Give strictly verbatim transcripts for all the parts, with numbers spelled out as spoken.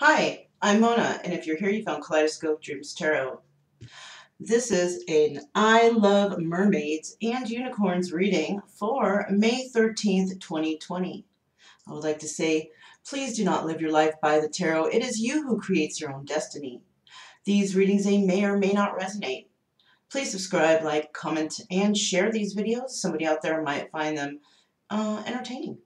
Hi, I'm Mona, and if you're here, you found Kaleidoscope Dreams Tarot. This is an I Love Mermaids and Unicorns reading for May thirteenth, twenty twenty. I would like to say, please do not live your life by the tarot. It is you who creates your own destiny. These readings, they may or may not resonate. Please subscribe, like, comment, and share these videos. Somebody out there might find them uh, entertaining.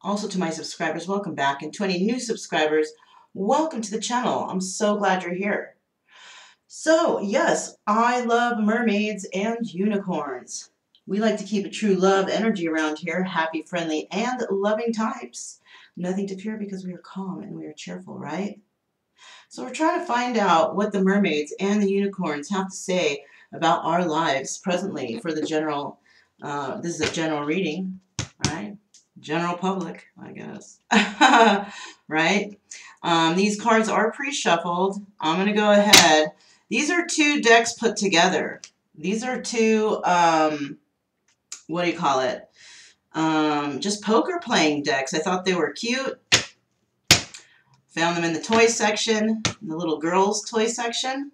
Also to my subscribers, welcome back, and to any new subscribers, welcome to the channel. I'm so glad you're here. So yes, I love mermaids and unicorns. We like to keep a true love energy around here, happy, friendly, and loving types. Nothing to fear because we are calm and we are cheerful, right? So we're trying to find out what the mermaids and the unicorns have to say about our lives presently for the general, uh, this is a general reading, right? General public, I guess. Right? Um, these cards are pre-shuffled. I'm going to go ahead. These are two decks put together. These are two, um, what do you call it? Um, just poker playing decks. I thought they were cute. Found them in the toy section, in the little girls' toy section.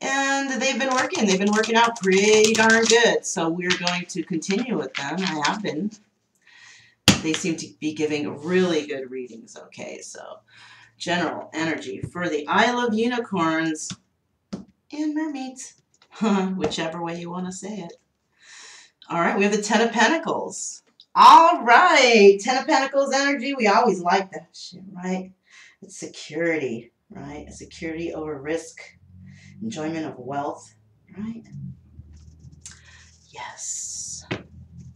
And they've been working. They've been working out pretty darn good. So we're going to continue with them. I have been. They seem to be giving really good readings. Okay, so general energy for the I Love Unicorns and Mermaids, whichever way you want to say it. All right, we have the Ten of Pentacles. All right, Ten of Pentacles energy. We always like that shit, right? It's security, right? Security over risk, enjoyment of wealth, right? Yes.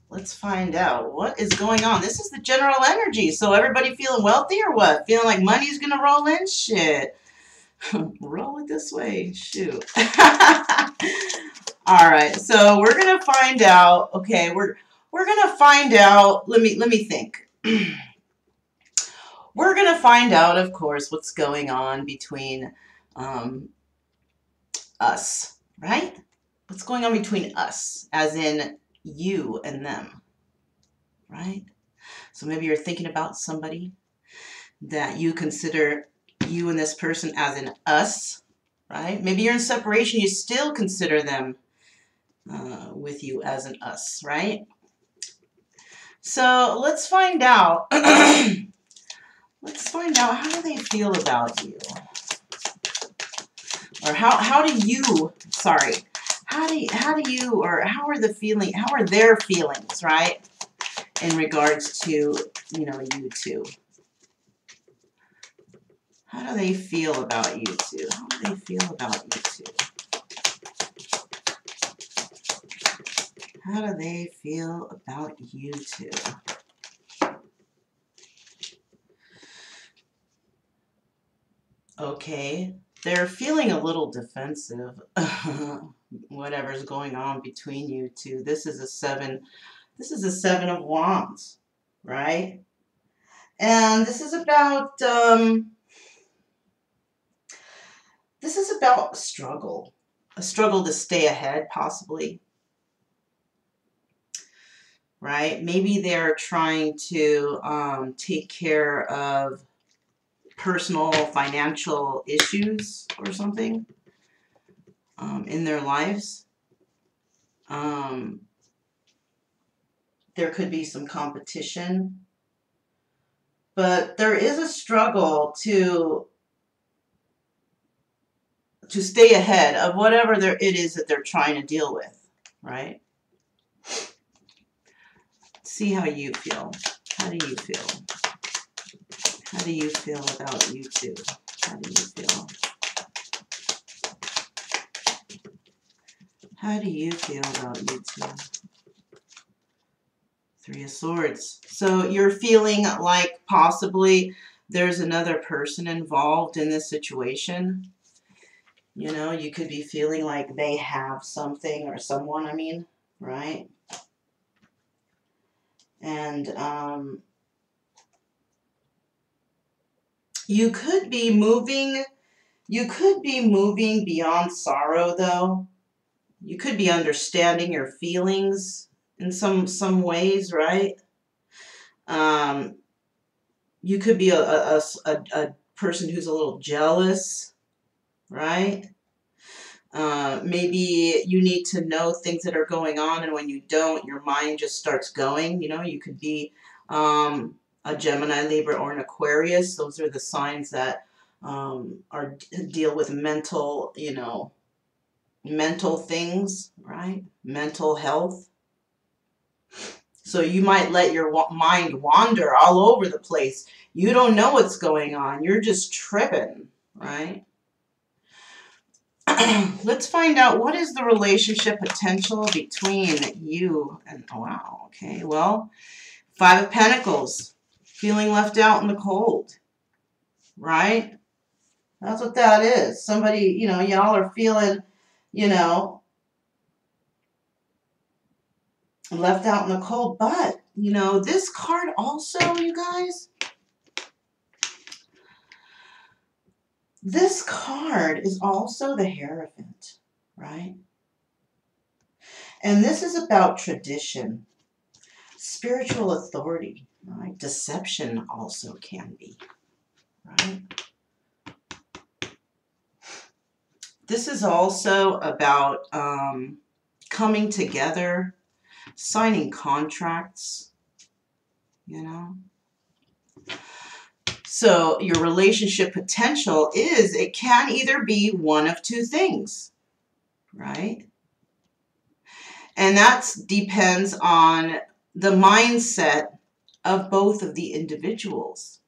Let's find out what is going on. This is the general energy. So everybody feeling wealthy or what? Feeling like money's going to roll in? Shit. Roll it this way. Shoot. All right. So we're going to find out. Okay. We're, we're going to find out. Let me, let me think. We're going to find out, of course, what's going on between, um, us, right? What's going on between us, as in you and them, right? So maybe you're thinking about somebody that you consider you and this person as an us, right? Maybe you're in separation, you still consider them uh, with you as an us, right? So let's find out. Let's find out, how do they feel about you? Or how, how do you, sorry, how do you, how do you, or how are the feeling, how are their feelings, right? In regards to, you know, you two. How do they feel about you two? How do they feel about you two? How do they feel about you two? Okay. They're feeling a little defensive, whatever's going on between you two. This is a seven, this is a seven of wands, right? And this is about, um, this is about a struggle, a struggle to stay ahead, possibly, right? Maybe they're trying to um, take care of personal financial issues or something um, in their lives. Um, there could be some competition, but there is a struggle to to stay ahead of whatever there it is that they're trying to deal with, right? See how you feel. How do you feel? How do you feel about you two? How do you feel? How do you feel about you two? Three of Swords. So you're feeling like possibly there's another person involved in this situation. You know, you could be feeling like they have something or someone, I mean, right? And, um... You could be moving, you could be moving beyond sorrow though. You could be understanding your feelings in some, some ways, right? Um, You could be a, a, a, a person who's a little jealous, right? Uh, maybe you need to know things that are going on, and when you don't, your mind just starts going. You know, you could be um, a Gemini, Libra, or an Aquarius. Those are the signs that um, are deal with mental, you know, mental things, right? Mental health. So you might let your wa- mind wander all over the place. You don't know what's going on. You're just tripping, right? Let's find out what is the relationship potential between you and, oh, wow, okay, well, Five of Pentacles, feeling left out in the cold, right? That's what that is. Somebody, you know, y'all are feeling, you know, left out in the cold, but, you know, this card also, you guys, this card is also the Hierophant, right? And this is about tradition, spiritual authority, right? Deception also can be, right? This is also about um, coming together, signing contracts, you know? So your relationship potential is, it can either be one of two things, right? And that depends on the mindset of both of the individuals.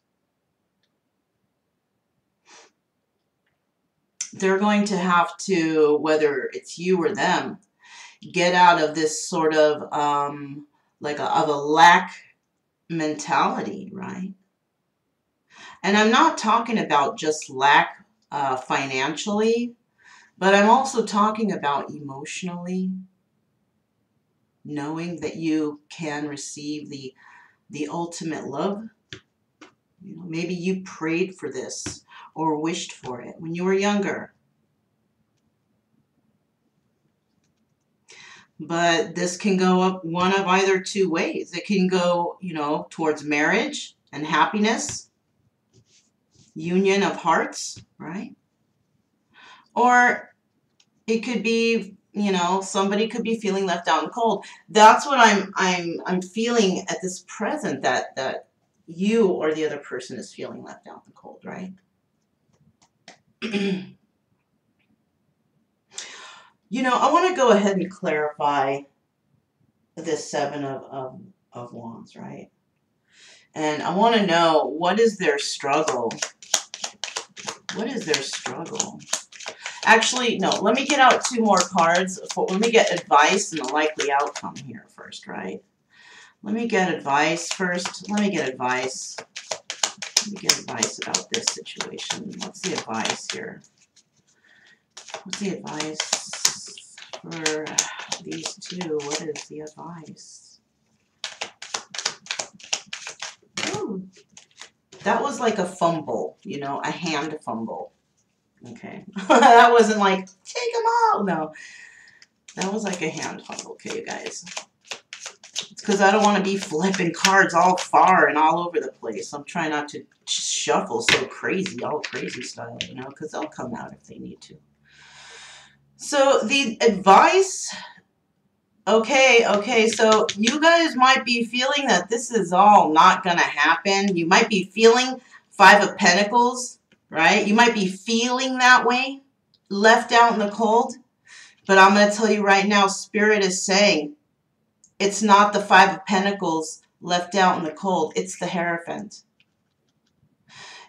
They're going to have to, whether it's you or them, get out of this sort of um, like a, of a lack mentality, right? And I'm not talking about just lack uh, financially, but I'm also talking about emotionally, knowing that you can receive the, the ultimate love. You know, maybe you prayed for this or wished for it when you were younger. But this can go up one of either two ways. It can go, you know, towards marriage and happiness, union of hearts, right? Or it could be, you know, somebody could be feeling left out in the cold. That's what I'm I'm I'm feeling at this present, that that you or the other person is feeling left out in the cold, right? You know, I want to go ahead and clarify this Seven of, of, of Wands, right? And I want to know, what is their struggle? What is their struggle? Actually, no, let me get out two more cards. Let me get advice and the likely outcome here first, right? Let me get advice first. Let me get advice. Let me get advice about this situation. What's the advice here? What's the advice for these two? What is the advice? Ooh. That was like a fumble, you know, a hand fumble. Okay. That wasn't like, take them out. No. That was like a hand fumble. Okay, you guys. It's because I don't want to be flipping cards all far and all over the place. I'm trying not to shuffle so crazy, all crazy style, you know, because they'll come out if they need to. So the advice... Okay, okay, so you guys might be feeling that this is all not going to happen. You might be feeling Five of Pentacles, right? You might be feeling that way, left out in the cold. But I'm going to tell you right now, Spirit is saying it's not the Five of Pentacles left out in the cold. It's the Hierophant.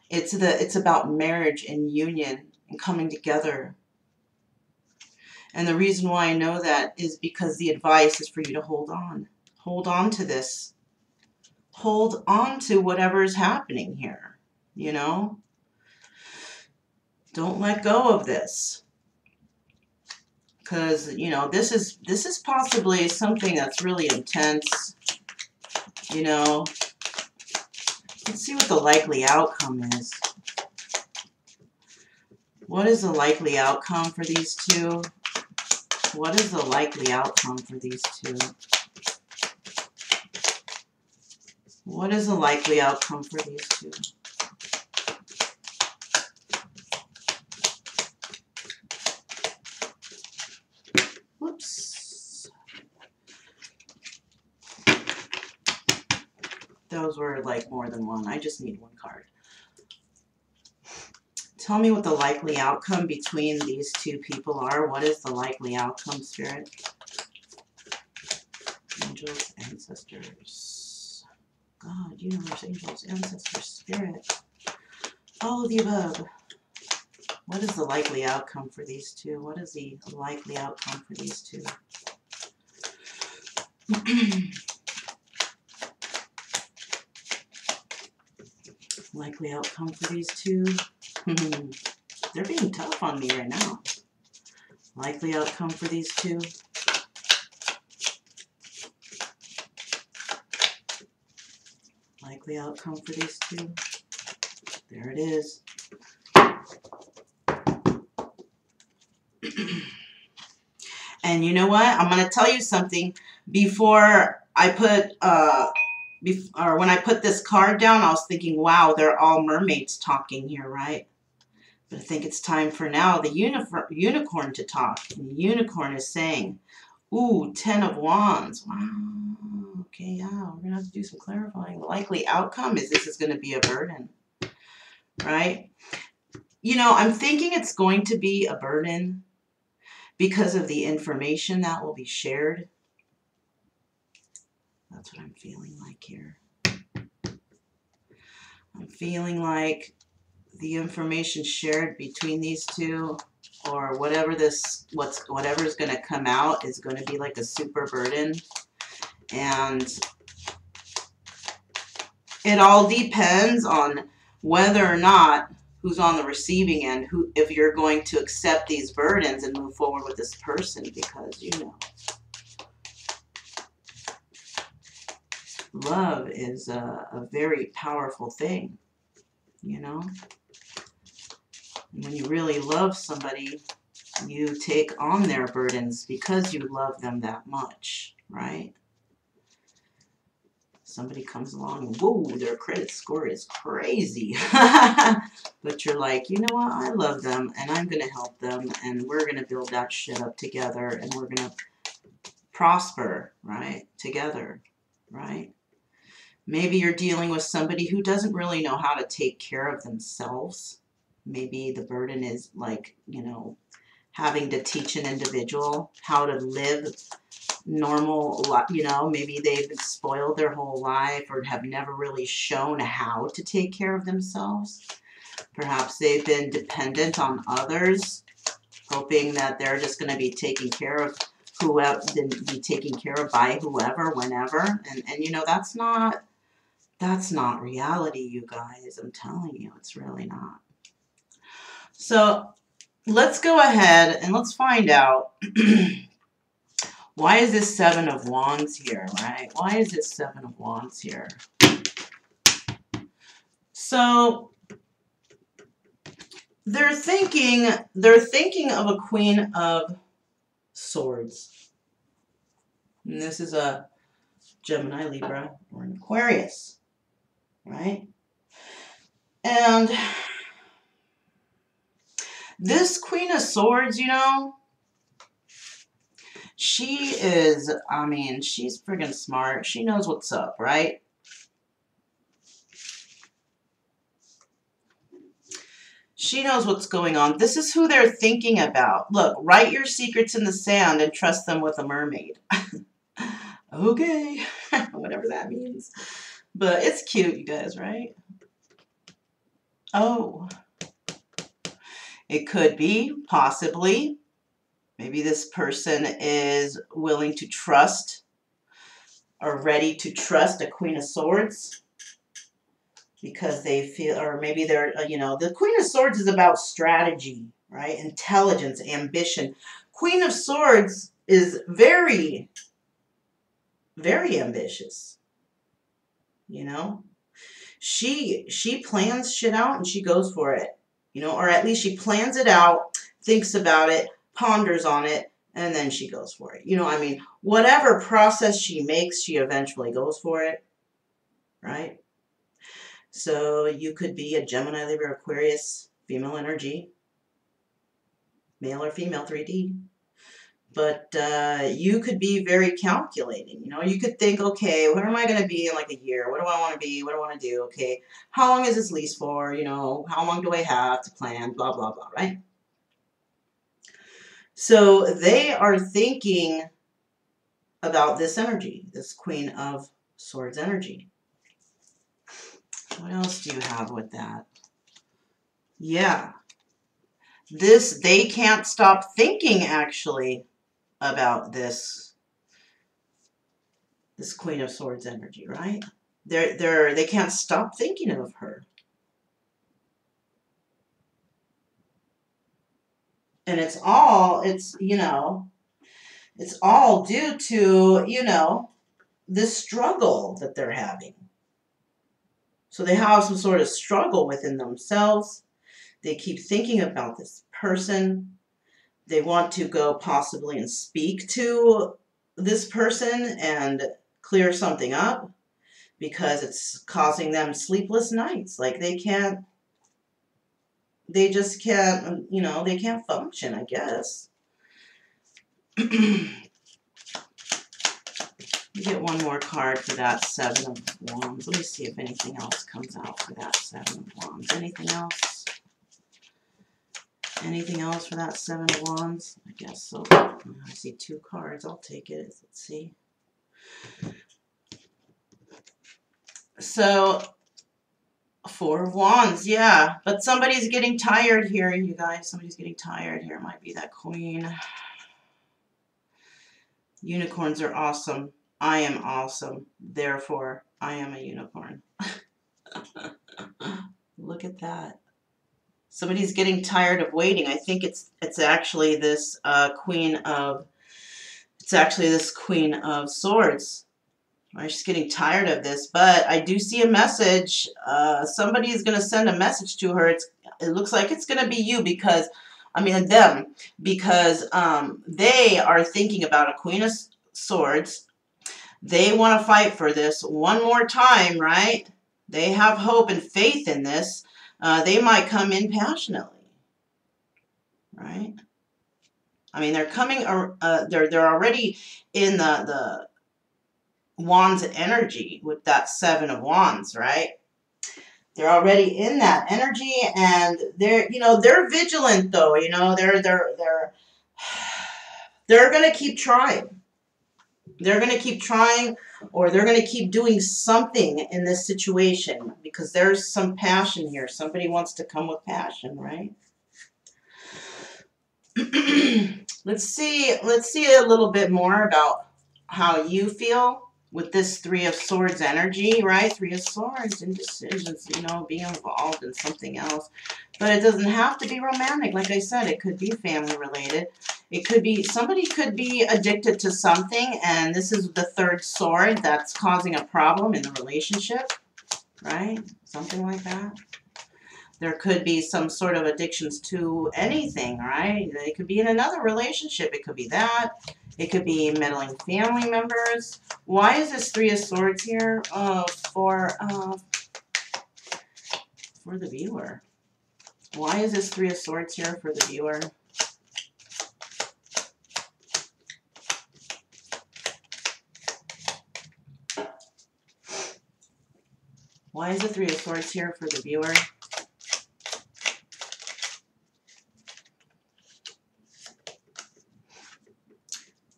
It's, the, it's about marriage and union and coming together. And the reason why I know that is because the advice is for you to hold on. Hold on to this. Hold on to whatever is happening here, you know? Don't let go of this. Because, you know, this is, this is possibly something that's really intense, you know? Let's see what the likely outcome is. What is the likely outcome for these two? What is the likely outcome for these two? What is the likely outcome for these two? Whoops. Those were like more than one. I just need one card. Tell me what the likely outcome between these two people are. What is the likely outcome, Spirit? Angels, ancestors. God, universe, angels, ancestors, Spirit. All of the above. What is the likely outcome for these two? What is the likely outcome for these two? Likely outcome for these two. They're being tough on me right now. Likely outcome for these two. Likely outcome for these two. There it is. And you know what? I'm going to tell you something. Before I put... Uh, Bef or when I put this card down, I was thinking, wow, they're all mermaids talking here, right? But I think it's time for now the unicorn to talk. And the unicorn is saying, ooh, Ten of Wands. Wow. Okay, yeah, we're going to have to do some clarifying. The likely outcome is this is going to be a burden, right? You know, I'm thinking it's going to be a burden because of the information that will be shared. That's what I'm feeling like here. I'm feeling like the information shared between these two, or whatever this, what's whatever is going to come out, is going to be like a super burden. And it all depends on whether or not who's on the receiving end, who, if you're going to accept these burdens and move forward with this person, because, you know, love is a, a very powerful thing, you know? When you really love somebody, you take on their burdens because you love them that much, right? Somebody comes along and, whoa, their credit score is crazy. But you're like, you know what? I love them, and I'm going to help them, and we're going to build that shit up together, and we're going to prosper, right, together, right? Maybe you're dealing with somebody who doesn't really know how to take care of themselves. Maybe the burden is like, you know, having to teach an individual how to live normal, you know, maybe they've been spoiled their whole life or have never really shown how to take care of themselves. Perhaps they've been dependent on others, hoping that they're just going to be taken care of whoever, be taken care of by whoever, whenever. And, and you know, that's not, that's not reality, you guys. I'm telling you, it's really not. So let's go ahead and let's find out why is this Seven of Wands here, right? Why is this Seven of Wands here? So they're thinking, they're thinking of a Queen of Swords. And this is a Gemini, Libra, or an Aquarius, right? And this Queen of Swords, you know, she is, I mean, she's friggin' smart. She knows what's up, right? She knows what's going on. This is who they're thinking about. Look, write your secrets in the sand and trust them with a mermaid. Okay, whatever that means. But it's cute, you guys, right? Oh, it could be, possibly. Maybe this person is willing to trust or ready to trust a Queen of Swords. Because they feel, or maybe they're, you know, the Queen of Swords is about strategy, right? Intelligence, ambition. Queen of Swords is very, very ambitious, you know? She, she plans shit out and she goes for it, you know? Or at least she plans it out, thinks about it, ponders on it, and then she goes for it. You know, I mean, whatever process she makes, she eventually goes for it. right? So you could be a Gemini, Libra, Aquarius, female energy, male or female three D. But uh, you could be very calculating. You know, you could think, okay, what am I going to be in like a year? What do I want to be? What do I want to do? Okay, how long is this lease for? You know, how long do I have to plan? Blah, blah, blah, right? So they are thinking about this energy, this Queen of Swords energy. What else do you have with that? Yeah. This, they can't stop thinking, actually, about this, this Queen of Swords energy, right? They're, they're, they can't stop thinking of her. And it's all, it's, you know, it's all due to, you know, this struggle that they're having. So they have some sort of struggle within themselves. They keep thinking about this person. They want to go possibly and speak to this person and clear something up because it's causing them sleepless nights. Like they can't, they just can't, you know, they can't function, I guess. Get one more card for that Seven of Wands. Let me see if anything else comes out for that Seven of Wands. Anything else? Anything else for that Seven of Wands? I guess so. I see two cards. I'll take it. Let's see. So, Four of Wands. Yeah. But somebody's getting tired here, you guys. Somebody's getting tired here. It might be that Queen. Unicorns are awesome. I am awesome. Therefore, I am a unicorn. Look at that. Somebody's getting tired of waiting. I think it's it's actually this uh, Queen of it's actually this Queen of Swords. I'm just getting tired of this, but I do see a message. Uh, somebody is going to send a message to her. It's it looks like it's going to be you because I mean them because um, they are thinking about a Queen of Swords. They want to fight for this one more time, right? They have hope and faith in this. Uh, they might come in passionately, right? I mean, they're coming, uh, they're, they're already in the, the Wands energy with that Seven of Wands, right? They're already in that energy and they're, you know, they're vigilant though, you know, they're, they're, they're, they're going to keep trying. They're going to keep trying or they're going to keep doing something in this situation because there's some passion here. Somebody wants to come with passion, right? Let's see. Let's see a little bit more about how you feel with this Three of Swords energy, right? Three of Swords, indecisions, you know, being involved in something else. But it doesn't have to be romantic. Like I said, it could be family related. It could be, somebody could be addicted to something, and this is the third sword that's causing a problem in the relationship, right? Something like that. There could be some sort of addictions to anything, right? It could be in another relationship. It could be that. It could be meddling family members. Why is this Three of Swords here? Uh, for, uh, for the viewer. Why is this Three of Swords here for the viewer? Why is the Three of Swords here for the viewer?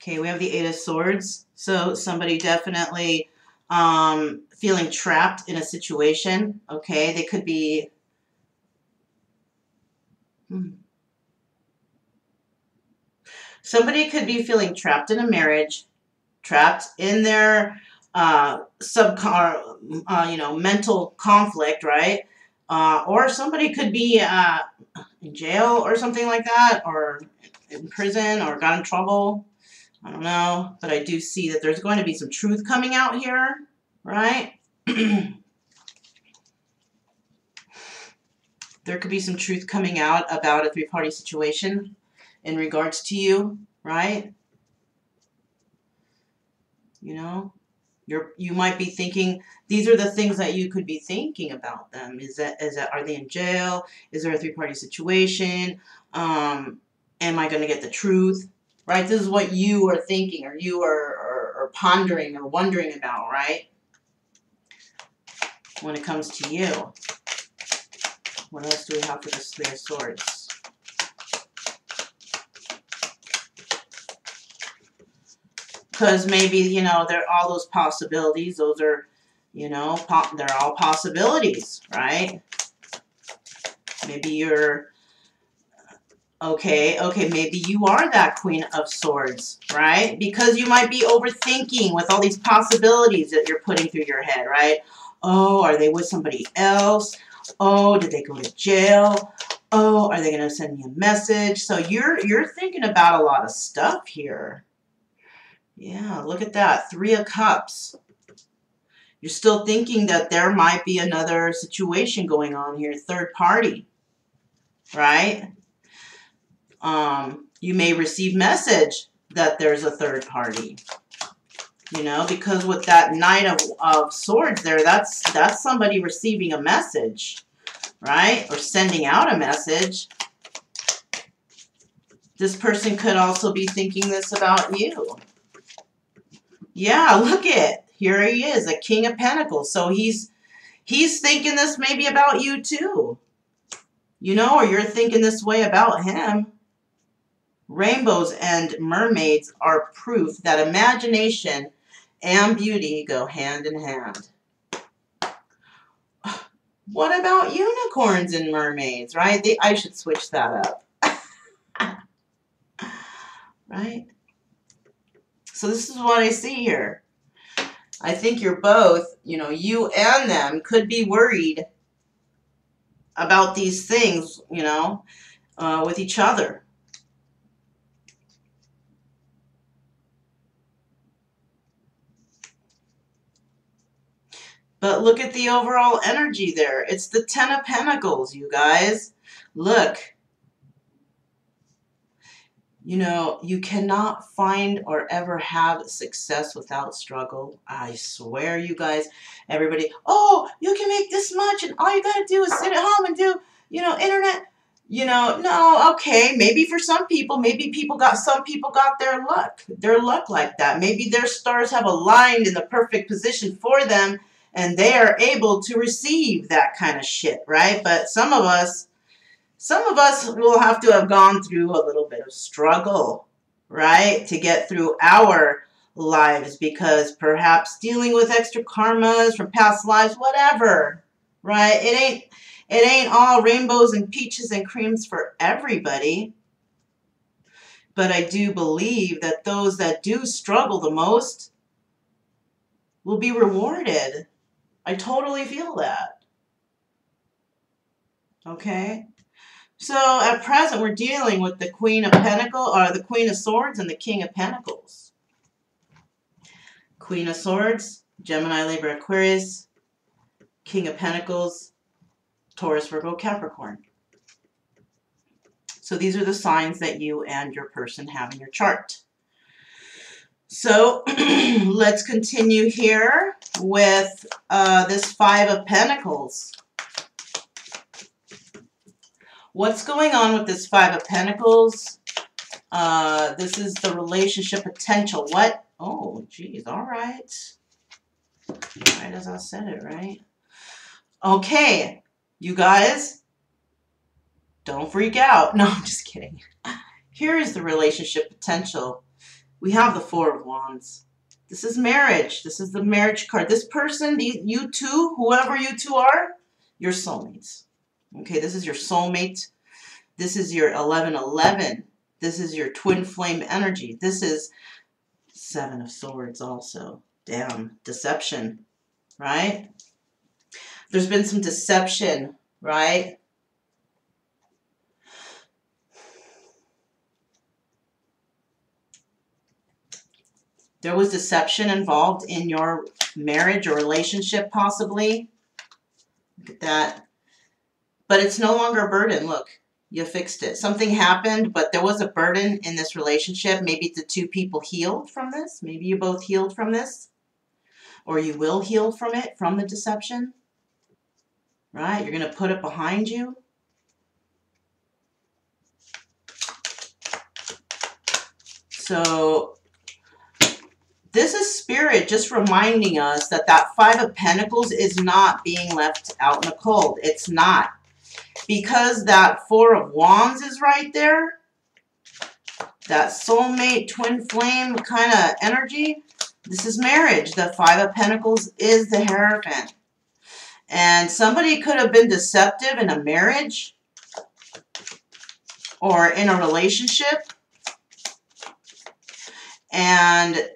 Okay, we have the Eight of Swords. So somebody definitely um, feeling trapped in a situation. Okay, they could be... Hmm. Somebody could be feeling trapped in a marriage, trapped in their... Uh, sub, uh, you know, mental conflict, right? Uh, or somebody could be uh, in jail or something like that, or in prison, or got in trouble. I don't know, but I do see that there's going to be some truth coming out here, right? There could be some truth coming out about a three-party situation in regards to you, right? You know? You're, you might be thinking, these are the things that you could be thinking about them. Is that, is that, are they in jail? Is there a three-party situation? Um, am I going to get the truth? Right? This is what you are thinking, or you are, are, are pondering or wondering about, right? When it comes to you. What else do we have for this Three of Swords? Because maybe, you know, they're all those possibilities. Those are, you know, po they're all possibilities, right? Maybe you're, okay, okay, maybe you are that Queen of Swords, right? Because you might be overthinking with all these possibilities that you're putting through your head, right? Oh, are they with somebody else? Oh, did they go to jail? Oh, are they going to send me a message? So you're, you're thinking about a lot of stuff here. Yeah, look at that. Three of Cups. You're still thinking that there might be another situation going on here, third party, right? Um, you may receive message that there's a third party, you know, because with that Knight of, of Swords there, that's, that's somebody receiving a message, right? Or sending out a message. This person could also be thinking this about you. Yeah, look it. Here he is, a King of Pentacles. So he's he's thinking this maybe about you too. You know, or you're thinking this way about him. Rainbows and mermaids are proof that imagination and beauty go hand in hand. What about unicorns and mermaids, right? They, I should switch that up. Right? So this is what I see here. I think you're both, you know, you and them could be worried about these things, you know, uh, with each other. But look at the overall energy there. It's the Ten of Pentacles, you guys. Look. You know, you cannot find or ever have success without struggle. I swear, you guys, everybody, oh, you can make this much and all you got to do is sit at home and do, you know, internet, you know, no, okay, maybe for some people, maybe people got, some people got their luck, their luck like that. Maybe their stars have aligned in the perfect position for them and they are able to receive that kind of shit, right? But some of us, Some of us will have to have gone through a little bit of struggle, right, to get through our lives because perhaps dealing with extra karmas from past lives, whatever, right? It ain't, it ain't all rainbows and peaches and creams for everybody. But I do believe that those that do struggle the most will be rewarded. I totally feel that. Okay? So at present, we're dealing with the Queen of Pentacles, or the Queen of Swords and the King of Pentacles. Queen of Swords, Gemini, Libra, Aquarius, King of Pentacles, Taurus, Virgo, Capricorn. So these are the signs that you and your person have in your chart. So let's continue here with uh, this Five of Pentacles. What's going on with this Five of Pentacles? Uh, this is the relationship potential. What? Oh, geez. All right. Right as I said it, right? Okay. You guys, don't freak out. No, I'm just kidding. Here is the relationship potential. We have the Four of Wands. This is marriage. This is the marriage card. This person, you two, whoever you two are, your soulmates. Okay, this is your soulmate. This is your eleven eleven. This is your twin flame energy. This is Seven of Swords also. Damn, deception, right? There's been some deception, right? There was deception involved in your marriage or relationship possibly. Look at that. But it's no longer a burden. Look, you fixed it. Something happened, but there was a burden in this relationship. Maybe the two people healed from this. Maybe you both healed from this. or you will heal from it, from the deception, right? You're going to put it behind you. So this is Spirit just reminding us that that Five of Pentacles is not being left out in the cold. It's not. Because that Four of Wands is right there, that soulmate, twin flame kind of energy, this is marriage. The Five of Pentacles is the Hierophant. And somebody could have been deceptive in a marriage or in a relationship. And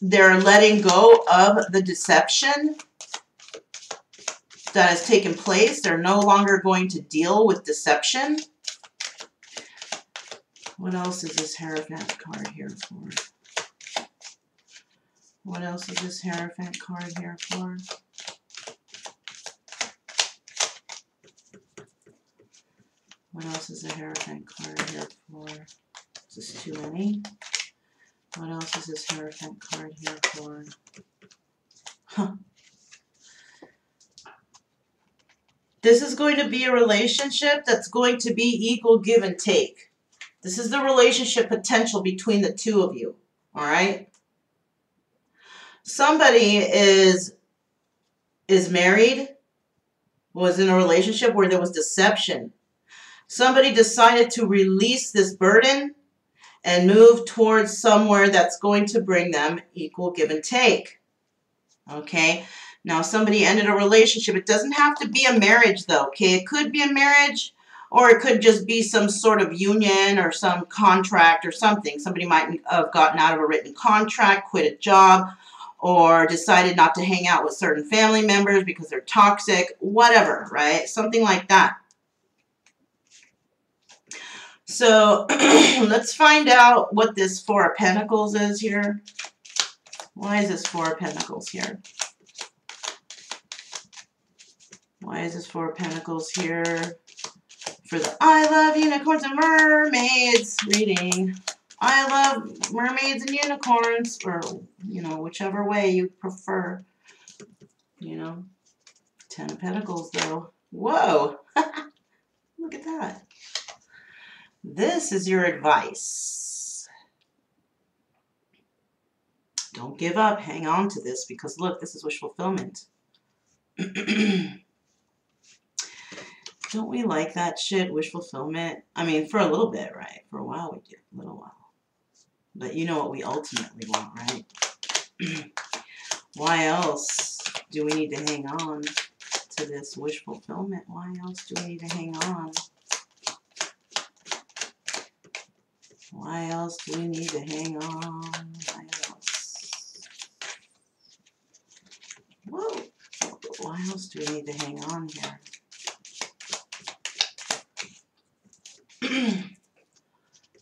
they're letting go of the deception that has taken place. They're no longer going to deal with deception. What else is this Hierophant card here for? What else is this Hierophant card here for? What else is the Hierophant card here for? Is this too many? What else is this Hierophant card here for? Huh. This is going to be a relationship that's going to be equal give and take. This is the relationship potential between the two of you, all right? Somebody is, is married, was in a relationship where there was deception. Somebody decided to release this burden and move towards somewhere that's going to bring them equal give and take. Okay? Now, somebody ended a relationship. It doesn't have to be a marriage, though, okay? It could be a marriage, or it could just be some sort of union or some contract or something. Somebody might have gotten out of a written contract, quit a job, or decided not to hang out with certain family members because they're toxic, whatever, right? Something like that. So let's find out what this Four of Pentacles is here. Why is this Four of Pentacles here? Why is this Four of Pentacles here for the I Love Unicorns and Mermaids reading? I Love Mermaids and Unicorns, or, you know, whichever way you prefer. You know, Ten of Pentacles, though. Whoa! Look at that. This is your advice. Don't give up. Hang on to this, because look, this is wish fulfillment. Don't we like that shit? Wish fulfillment. I mean, for a little bit, right? For a while we do. A little while. But you know what we ultimately want, right? Why else do we need to hang on to this wish fulfillment? Why else do we need to hang on? Why else do we need to hang on? Why else? Whoa! Why else do we need to hang on here?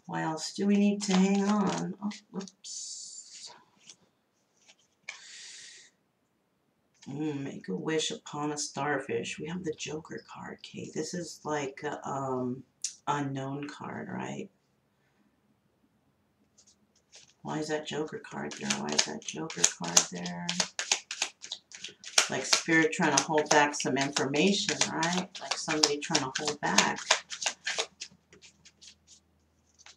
Why else do we need to hang on? Oh, whoops. Mm, make a wish upon a starfish. We have the Joker card, Kate. This is like a um, unknown card, right? Why is that Joker card there? Why is that Joker card there? Like Spirit trying to hold back some information, right? Like somebody trying to hold back.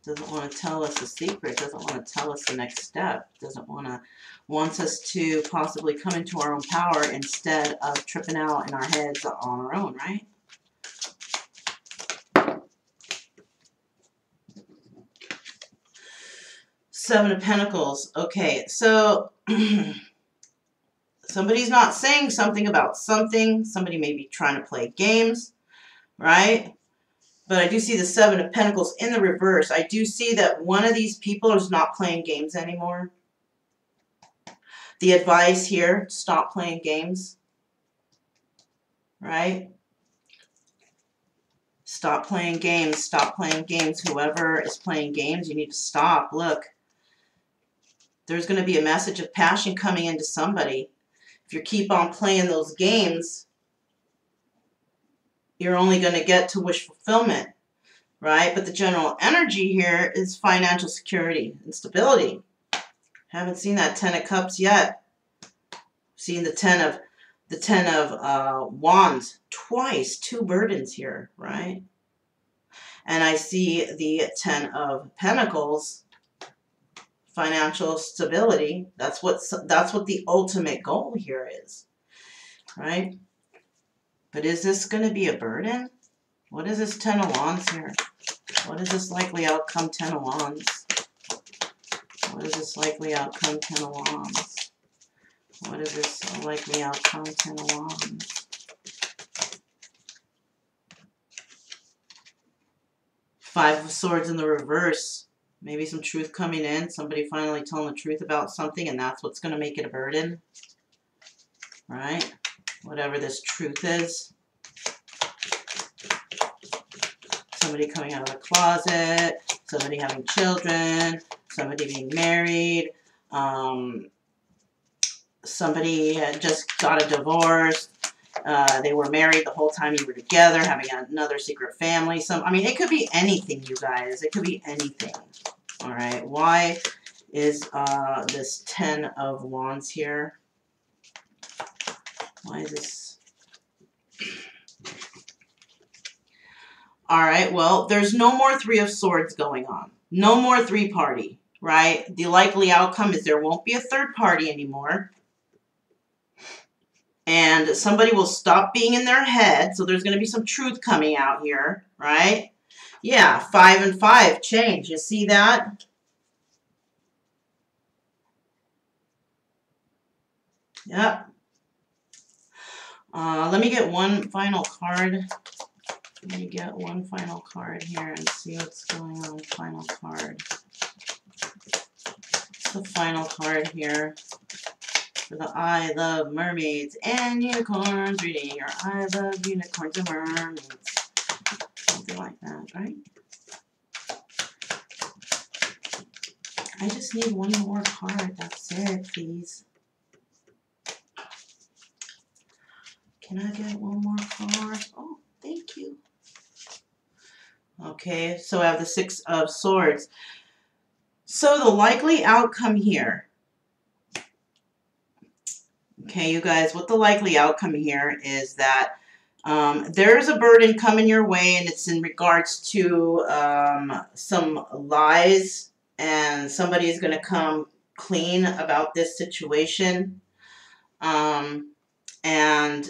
Doesn't want to tell us a secret. Doesn't want to tell us the next step. Doesn't want to, wants us to possibly come into our own power instead of tripping out in our heads on our own, right? Seven of Pentacles. Okay, so somebody's not saying something about something. Somebody may be trying to play games, right? But I do see the Seven of Pentacles in the reverse. I do see that one of these people is not playing games anymore. The advice here, stop playing games, right? Stop playing games. Stop playing games. Whoever is playing games, you need to stop. Look. There's going to be a message of passion coming into somebody. If you keep on playing those games, you're only going to get to wish fulfillment, right? But the general energy here is financial security and stability. Haven't seen that Ten of Cups yet. Seen the Ten of the Ten of uh, Wands twice. Two burdens here, right? And I see the Ten of Pentacles. Financial stability. That's what that's what the ultimate goal here is, right? But is this going to be a burden? What is this Ten of Wands here? What is this likely outcome Ten of Wands? What is this likely outcome Ten of Wands? What is this likely outcome Ten of Wands? Five of Swords in the reverse. Maybe some truth coming in. Somebody finally telling the truth about something, and that's what's going to make it a burden. Right? Whatever this truth is. Somebody coming out of the closet. Somebody having children. Somebody being married. Um, somebody had just got a divorce. Uh, they were married the whole time you were together, having another secret family. Some, I mean, it could be anything, you guys. It could be anything. All right. Why is uh, this Ten of Wands here? Why is this? All right. Well, there's no more Three of Swords going on. No more three party, right? The likely outcome is there won't be a third party anymore. And somebody will stop being in their head. So there's going to be some truth coming out here, right? Yeah, five and five change. You see that? Yep. Uh, let me get one final card. Let me get one final card here and see what's going on. Final card. What's the final card here? For the I Love Mermaids and Unicorns reading, or I Love Unicorns and Mermaids, something like that, right? I just need one more card, that's it, please. Can I get one more card? Oh, thank you. Okay, so I have the Six of Swords. So the likely outcome here, okay, you guys, what the likely outcome here is that um, there's a burden coming your way, and it's in regards to um, some lies, and somebody is going to come clean about this situation. Um, and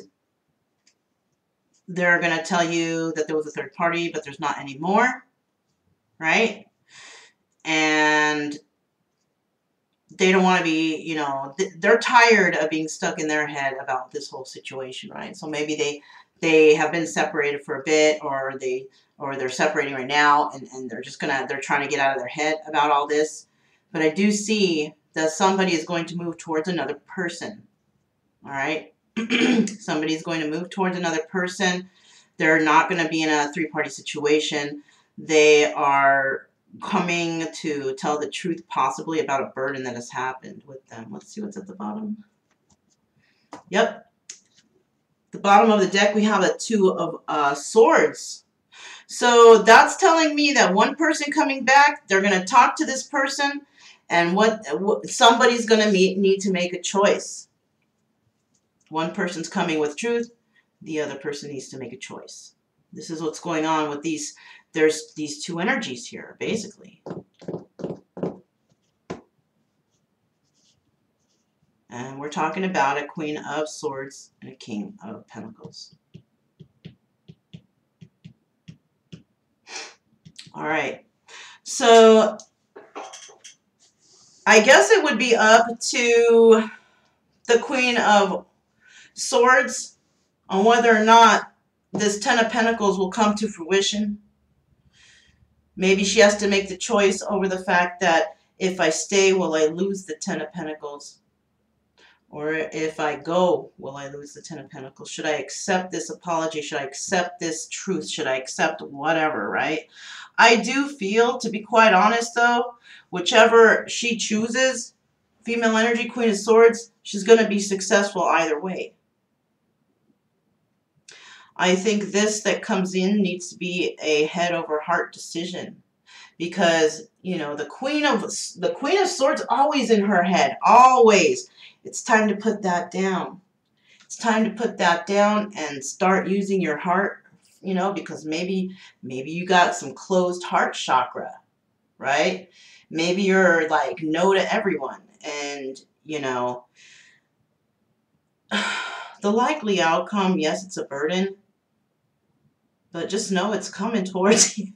they're going to tell you that there was a third party, but there's not anymore, right? And they don't want to be, you know, they're tired of being stuck in their head about this whole situation, right? So maybe they they have been separated for a bit, or they or they're separating right now, and, and they're just gonna they're trying to get out of their head about all this. But I do see that somebody is going to move towards another person. All right. Somebody's going to move towards another person. They're not gonna be in a three-party situation. They are coming to tell the truth, possibly about a burden that has happened with them. Let's see what's at the bottom. Yep. The bottom of the deck, we have a Two of uh, Swords. So that's telling me that one person coming back, they're going to talk to this person, and what, what somebody's going to need to make a choice. One person's coming with truth. The other person needs to make a choice. This is what's going on with these. There's these two energies here, basically. And we're talking about a Queen of Swords and a King of Pentacles. All right. So I guess it would be up to the Queen of Swords on whether or not this Ten of Pentacles will come to fruition. Maybe she has to make the choice over the fact that if I stay, will I lose the Ten of Pentacles? Or if I go, will I lose the Ten of Pentacles? Should I accept this apology? Should I accept this truth? Should I accept whatever, right? I do feel, to be quite honest though, whichever she chooses, female energy, Queen of Swords, she's going to be successful either way. I think this that comes in needs to be a head over heart decision. because, you know, the Queen of the Queen of Swords always in her head, always. It's time to put that down. It's time to put that down and start using your heart, you know, because maybe maybe you got some closed heart chakra, right? Maybe you're like no to everyone, and, you know, the likely outcome, yes, it's a burden, but just know it's coming towards you.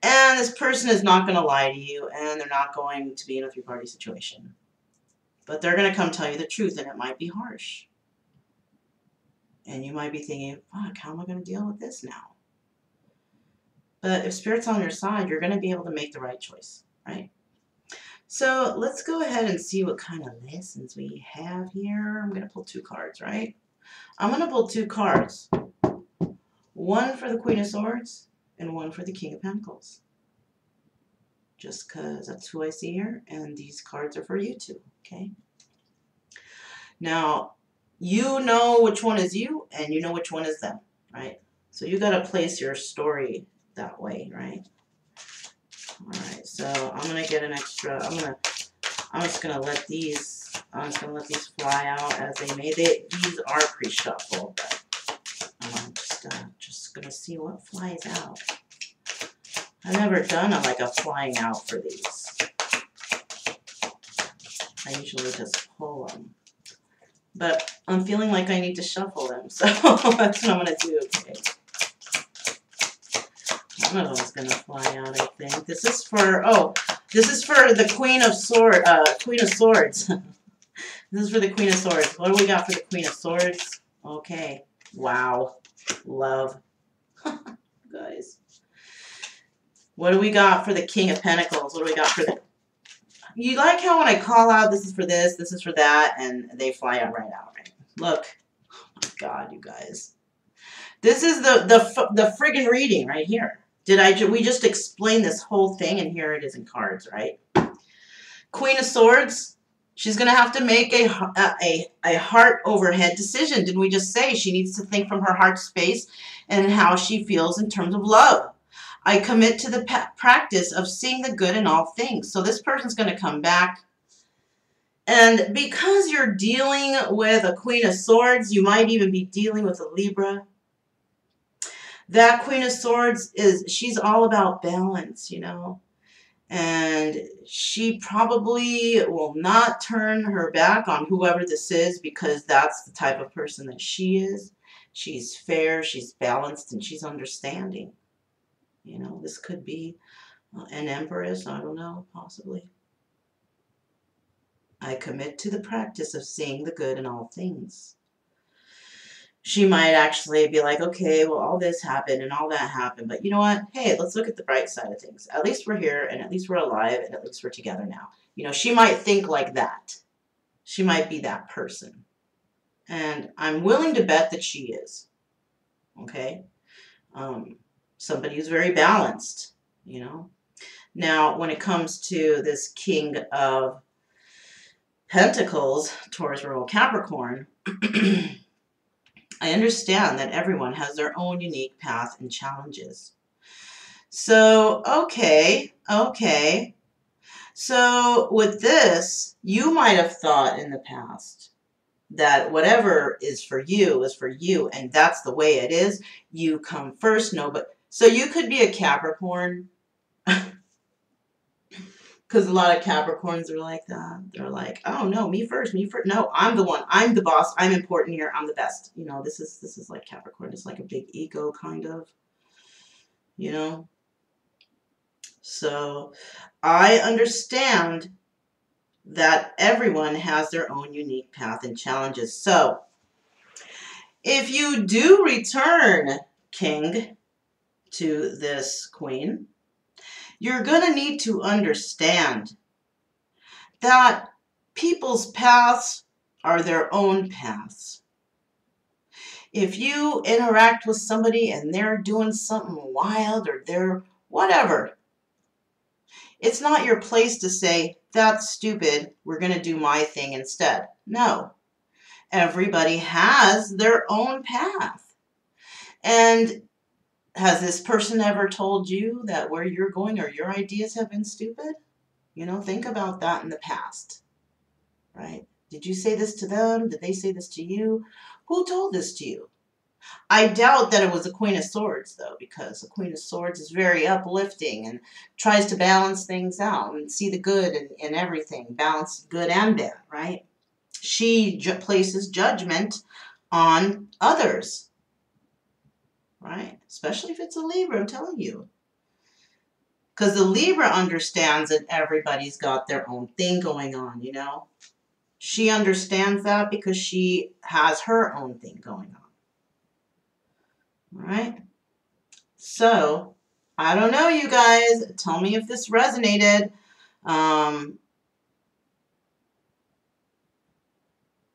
And this person is not going to lie to you, and they're not going to be in a three-party situation. But they're going to come tell you the truth, and it might be harsh. And you might be thinking, fuck, how am I going to deal with this now? But if Spirit's on your side, you're going to be able to make the right choice, right? So let's go ahead and see what kind of lessons we have here. I'm going to pull two cards, right? I'm going to pull two cards. One for the Queen of Swords and one for the King of Pentacles. Just because that's who I see here, and these cards are for you two, okay? Now, you know which one is you, and you know which one is them, right? So you got to place your story that way, right? All right, so I'm gonna get an extra. I'm gonna. I'm just gonna let these. I'm just gonna let these fly out as they may. They these are pre-shuffled, but I'm just gonna just gonna see what flies out. I've never done a, like a flying out for these. I usually just pull them, but I'm feeling like I need to shuffle them, so that's what I'm gonna do. Okay. One of them's gonna fly out, I think. This is for oh, this is for the Queen of Sword, uh, Queen of Swords. This is for the Queen of Swords. What do we got for the Queen of Swords? Okay, wow, love, guys. What do we got for the King of Pentacles? What do we got for the? You like how when I call out, this is for this, this is for that, and they fly out right out. Right? Look, oh my God, you guys. This is the the the friggin' reading right here. Did I, we just explain this whole thing, and here it is in cards, right? Queen of Swords, she's going to have to make a, a, a heart overhead decision. Didn't we just say she needs to think from her heart space and how she feels in terms of love? I commit to the practice of seeing the good in all things. So this person's going to come back. And because you're dealing with a Queen of Swords, you might even be dealing with a Libra. That Queen of Swords is, she's all about balance, you know, and she probably will not turn her back on whoever this is, because that's the type of person that she is. She's fair, she's balanced, and she's understanding. You know, this could be an Empress, I don't know, possibly. I commit to the practice of seeing the good in all things. She might actually be like, okay, well, all this happened and all that happened, but you know what? Hey, let's look at the bright side of things. At least we're here, and at least we're alive, and at least we're together now. You know, she might think like that. She might be that person. And I'm willing to bet that she is. Okay? Um, somebody who's very balanced, you know? Now, when it comes to this King of Pentacles, Taurus, Virgo, Capricorn, I understand that everyone has their own unique path and challenges. So, okay, okay. So with this, you might have thought in the past that whatever is for you is for you, and that's the way it is. You come first, no, but so you could be a Capricorn, because a lot of Capricorns are like that. They're like, oh, no, me first, me first. No, I'm the one. I'm the boss. I'm important here. I'm the best. You know, this is this is like Capricorn. It's like a big ego, kind of, you know. So I understand that everyone has their own unique path and challenges. So if you do return, King, to this Queen, you're going to need to understand that people's paths are their own paths. If you interact with somebody and they're doing something wild or they're whatever, it's not your place to say, that's stupid, we're going to do my thing instead. No. Everybody has their own path. And has this person ever told you that where you're going or your ideas have been stupid? You know, think about that in the past, right? Did you say this to them? Did they say this to you? Who told this to you? I doubt that it was the Queen of Swords, though, because the Queen of Swords is very uplifting and tries to balance things out and see the good in, in everything, balance good and bad, right? She ju- places judgment on others, right? Especially if it's a Libra, I'm telling you. Because the Libra understands that everybody's got their own thing going on, you know? She understands that because she has her own thing going on. All right, so I don't know, you guys. Tell me if this resonated. Um,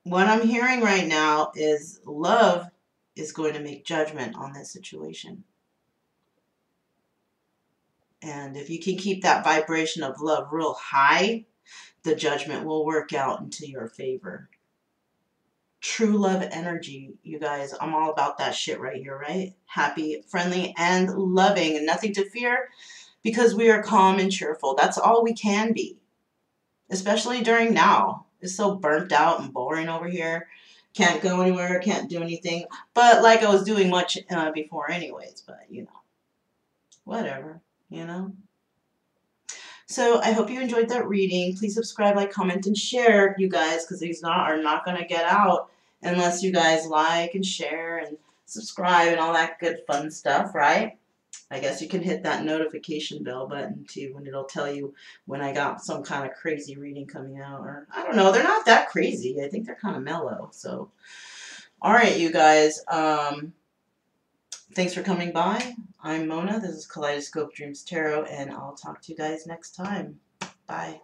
what I'm hearing right now is love is going to make judgment on this situation. And if you can keep that vibration of love real high, the judgment will work out into your favor. True love energy, you guys. I'm all about that shit right here, right? Happy, friendly, and loving, and nothing to fear because we are calm and cheerful. That's all we can be, especially during now. It's so burnt out and boring over here. Can't go anywhere, can't do anything. But like I was doing much uh, before anyways, but you know, whatever, you know. So I hope you enjoyed that reading. Please subscribe, like, comment, and share, you guys, because these not, are not going to get out unless you guys like and share and subscribe and all that good fun stuff, right? I guess you can hit that notification bell button, too, when it'll tell you when I got some kind of crazy reading coming out. Or I don't know. They're not that crazy. I think they're kind of mellow. So, all right, you guys. Um, thanks for coming by. I'm Mona, this is Kaleidoscope Dreams Tarot, and I'll talk to you guys next time. Bye.